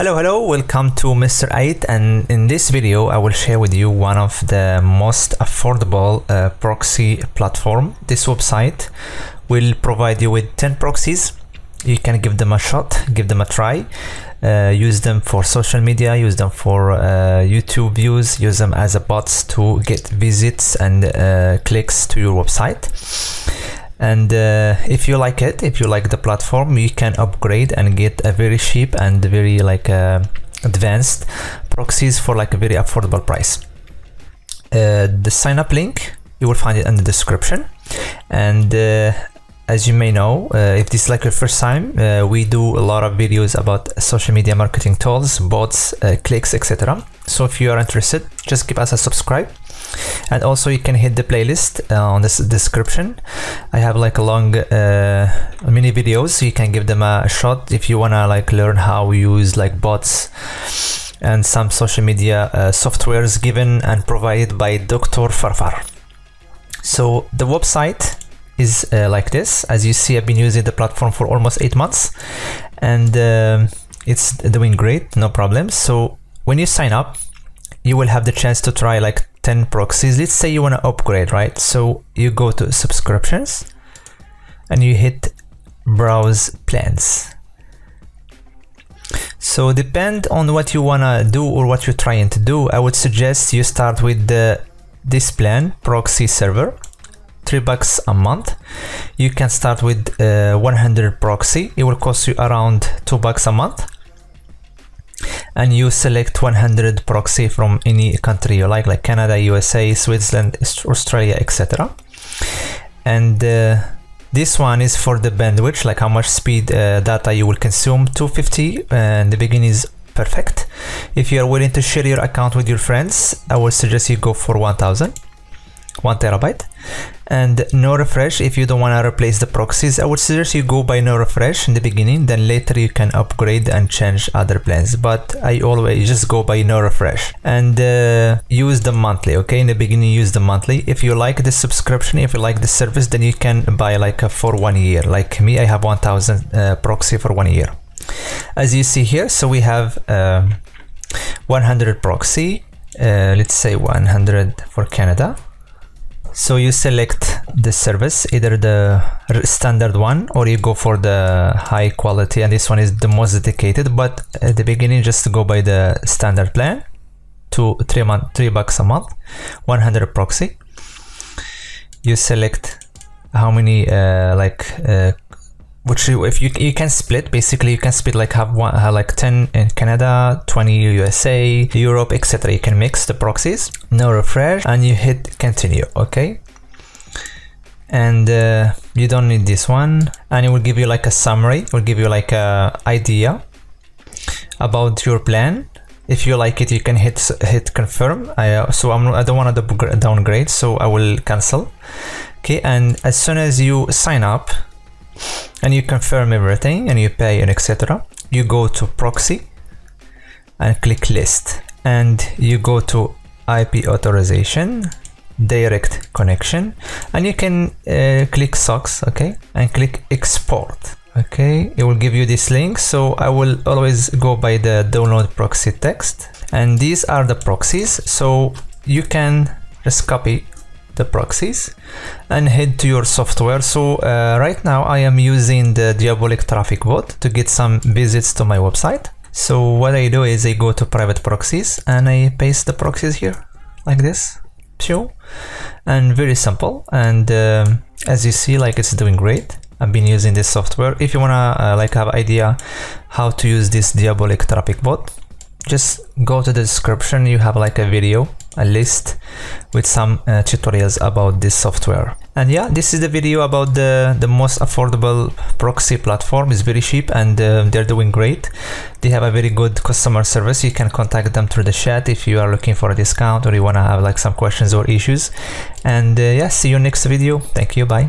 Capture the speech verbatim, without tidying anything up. Hello, hello, welcome to Mister A I T, and in this video I will share with you one of the most affordable uh, proxy platform. This website will provide you with ten proxies. You can give them a shot, give them a try, uh, use them for social media, use them for uh, YouTube views, use them as a bots to get visits and uh, clicks to your website. And uh, if you like it, if you like the platform, you can upgrade and get a very cheap and very like uh, advanced proxies for like a very affordable price. Uh, the sign up link, you will find it in the description. And uh, as you may know, uh, if this is like your first time, uh, we do a lot of videos about social media marketing tools, bots, uh, clicks, et cetera. So if you are interested, just give us a subscribe. And also you can hit the playlist uh, on this description. I have like a long uh, mini videos, so you can give them a shot if you wanna like learn how we use like bots and some social media uh, softwares given and provided by Doctor Farfar. So the website is uh, like this. As you see, I've been using the platform for almost eight months and uh, it's doing great, no problem. So when you sign up, you will have the chance to try like ten proxies. Let's say you want to upgrade, right? So you go to subscriptions and you hit browse plans. So depend on what you want to do or what you're trying to do, I would suggest you start with the this plan, proxy server, three bucks a month. You can start with uh, one hundred proxy. It will cost you around two bucks a month. And you select one hundred proxy from any country you like, like Canada, U S A, Switzerland, Australia, et cetera. And uh, this one is for the bandwidth, like how much speed uh, data you will consume. two fifty, and the beginning is perfect. If you are willing to share your account with your friends, I would suggest you go for one thousand, one terabyte. And no refresh, if you don't want to replace the proxies, I would suggest you go by no refresh in the beginning, then later you can upgrade and change other plans. But I always just go by no refresh and uh, use the monthly, okay? In the beginning, use the monthly. If you like the subscription, if you like the service, then you can buy like a for one year. Like me, I have one thousand uh, proxy for one year. As you see here, so we have um, one hundred proxy, uh, let's say one hundred for Canada. So you select the service, either the standard one or you go for the high quality, and this one is the most dedicated. But at the beginning, just go by the standard plan, two, three, month, three bucks a month, one hundred proxy. You select how many, uh, like, uh, which you, if you you can split, basically you can split like have one, have like ten in Canada, twenty U S A, Europe, et cetera. You can mix the proxies. No refresh, and you hit continue. Okay, and uh, you don't need this one, and it will give you like a summary. It will give you like a idea about your plan. If you like it, you can hit hit confirm. I uh, so I'm I don't want to downgrade, so I will cancel. Okay, and as soon as you sign up and you confirm everything and you pay and et cetera, you go to proxy and click list, and you go to I P authorization, direct connection, and you can uh, click socks, okay, and click export. Okay, it will give you this link. So I will always go by the download proxy text, and these are the proxies. So you can just copy the proxies and head to your software. So uh, right now I am using the Diabolic Traffic Bot to get some visits to my website. So what I do is I go to private proxies and I paste the proxies here like this, and very simple. And um, as you see, like it's doing great. I've been using this software. If you wanna uh, like have idea how to use this Diabolic Traffic Bot, just go to the description. You have like a video, a list with some uh, tutorials about this software. And yeah, this is the video about the the most affordable proxy platform. It's very cheap and uh, they're doing great. They have a very good customer service. You can contact them through the chat if you are looking for a discount or you want to have like some questions or issues. And uh, yeah, see you next video. Thank you, bye.